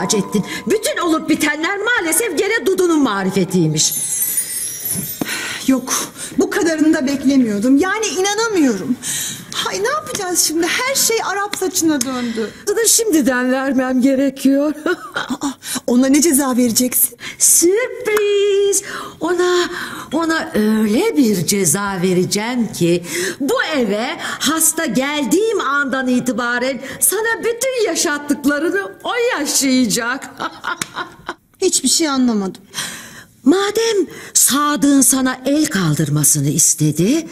ihraç ettin. Bütün olup bitenler maalesef gene Dudu'nun marifetiymiş. Yok, bu kadarını da beklemiyordum. Yani inanamıyorum. Hay, ne yapacağız şimdi? Her şey Arap saçına döndü. Dudu şimdiden vermem gerekiyor. Ona ne ceza vereceksin? Sürpriz. Ona öyle bir ceza vereceğim ki bu eve hasta geldiğim andan itibaren sana bütün yaşattıklarını o yaşayacak. Hiçbir şey anlamadım. Madem Sadık'ın sana el kaldırmasını istedi,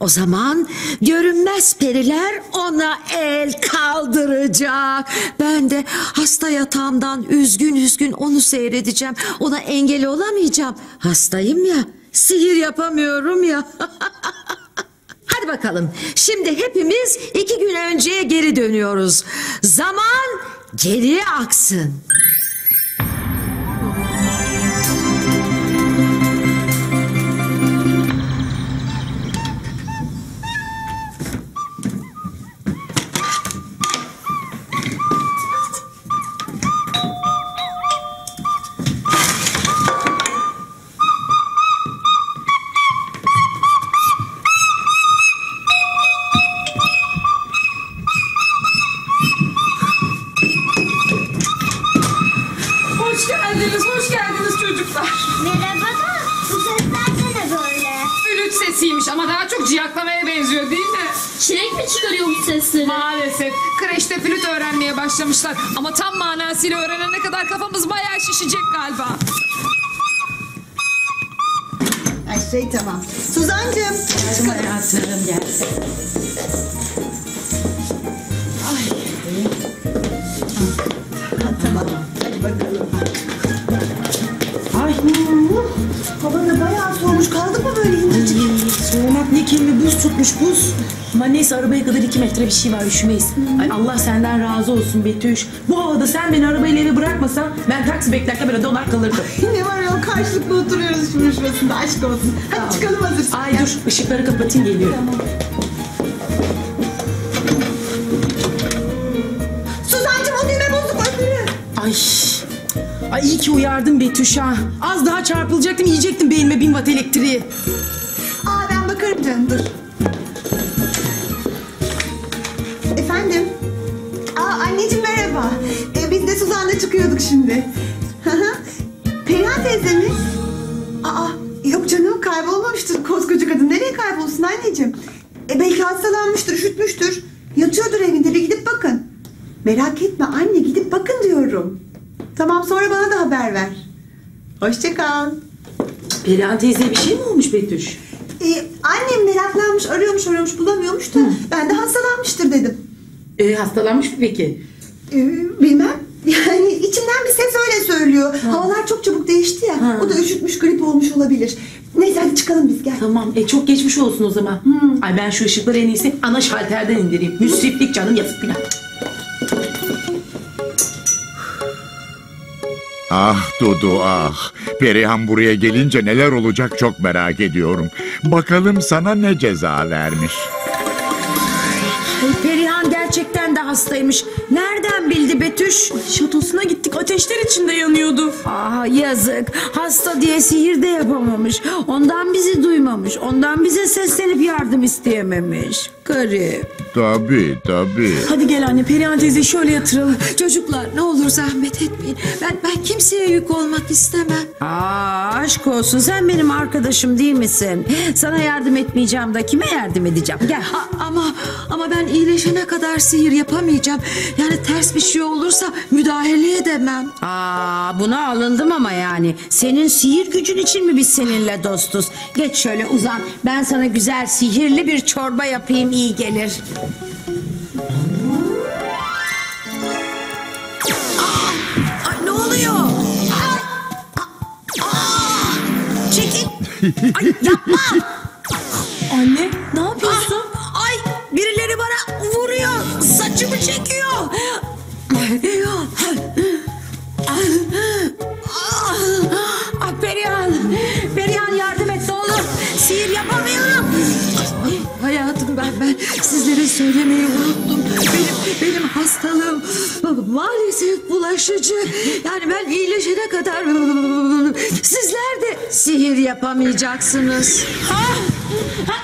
o zaman görünmez periler ona el kaldıracak. Ben de hasta yatağımdan üzgün üzgün onu seyredeceğim. Ona engel olamayacağım. Hastayım ya, sihir yapamıyorum ya. Hadi bakalım, şimdi hepimiz 2 gün önceye geri dönüyoruz. Zaman geriye aksın. Ama daha çok ciyaklamaya benziyor değil mi? Çilek mi çıkarıyormuş sesleri? Maalesef. Kreşte flüt öğrenmeye başlamışlar. Ama tam manasıyla öğrenene kadar kafamız bayağı şişecek galiba. Ay şey tamam. Suzancığım. Çıkarım hayatım, gel. Ay. Tamam. Hadi bakalım. Ay. Hava da bayağı soğumuş. Kaldı mı böyle incecik? Soğumak ne kirli, buz tutmuş buz. Ama neyse, arabaya kadar 2 metre bir şey var, üşümeyiz. Ay, Allah senden razı olsun Betüş. Bu havada sen beni arabayla eve bırakmasan ben taksi beklerken böyle donar kalırdım. Ne var ya, karşılıklı oturuyoruz şimdi şurasında, aşk olsun. Hadi tamam, çıkalım hazırsın. Ay dur, ışıkları kapatayım, geliyorum. Tamam. Suzancığım, o düğme bozuk öpürü. Ay. Ay iyi ki uyardım Betüş ha. Az daha çarpılacaktım, yiyecektim beynime 1000 watt elektriği. Aa, ben bakarım canım, dur. Efendim? Aa, anneciğim merhaba. Biz de Suzan'la çıkıyorduk şimdi. Perihan teyze mi? Aa, yok canım, kaybolmamıştır koskoca kadın. Nereye kaybolsun anneciğim? Belki hastalanmıştır, üşütmüştür. Yatıyordur evinde, bir gidip bakın. Merak etme anne, gidip bakın diyorum. Tamam, sonra bana da haber ver. Hoşça kal. Perihan teyze bir şey mi olmuş Betüş? Annem meraklanmış, arıyormuş, bulamıyormuş da ben de hastalanmıştır dedim. Hastalanmış mı peki? Bilmem. Yani içimden bir ses öyle söylüyor. Ha. Havalar çok çabuk değişti ya. Ha. O da üşütmüş, grip olmuş olabilir. Neyse hadi çıkalım biz, gel. Tamam. Çok geçmiş olsun o zaman. Hmm. Ay ben şu ışıkları en iyisi ana şalterden indireyim. Müsriflik canım, yazık günah. Ah Dudu ah, Perihan buraya gelince neler olacak çok merak ediyorum. Bakalım sana ne ceza vermiş. Perihan gerçekten de hastaymış. Nereden bildi Betüş? Şatosuna gittik, ateşler içinde yanıyordu. Ah yazık, hasta diye sihir de yapamamış. Ondan bizi duymamış, ondan bize seslenip yardım isteyememiş. Garip. Tabii tabii. Hadi gel anne, Perihan teyze şöyle yatıralım. Çocuklar ne olur zahmet etmeyin. Ben kimseye yük olmak istemem. Aa, aşk olsun, sen benim arkadaşım değil misin? Sana yardım etmeyeceğim da kime yardım edeceğim? Gel. Ama ben iyileşene kadar sihir yapamayacağım. Yani ters bir şey olursa müdahale edemem. Aa, buna alındım ama yani. Senin sihir gücün için mi biz seninle dostuz? Geç şöyle uzan. Ben sana güzel sihirli bir çorba yapayım, iyi gelir. Ay ne oluyor? Çekil. Ay yapma. Anne ne yapıyorsun? Ay birileri bana vuruyor. Saçımı çekiyor. Ay Perihan yardım et ne olur. Sihir yapamıyorum. Hayatım ben sizlere söylemeyi unuttum. Benim hastalığım maalesef bulaşıcı. Yani ben iyileşene kadar sizler de sihir yapamayacaksınız. Ha? Ha?